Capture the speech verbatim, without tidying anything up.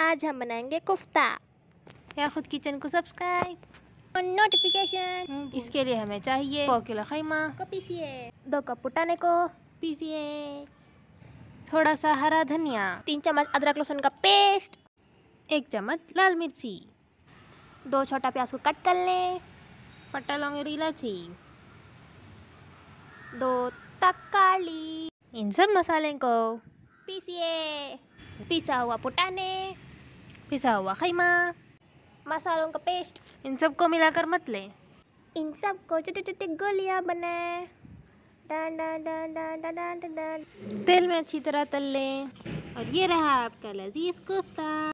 आज हम बनाएंगे कोफ्ता। या खुद किचन को सब्सक्राइब और नोटिफिकेशन। इसके लिए हमें चाहिए दो किलो खैमा को पीसिए, दो कप पुटाने को पीसिए, थोड़ा सा हरा धनिया, तीन चम्मच अदरक लहसुन का पेस्ट, एक चम्मच लाल मिर्ची, दो छोटा प्याज को कट कर लें, पट्टा लौंग और इलायची, दो तकाली। इन सब मसाले को पीसिए। पिसा हुआ पुटाने, पिसा हुआ खैमा, मसालों का पेस्ट, इन सब को मिलाकर मत लें। इन सब को छोटे छोटे गोलियाँ बनाएं। डान डान डान डान डान डान डान तेल में अच्छी तरह तल लें। और ये रहा आपका लजीज कोफ्ता।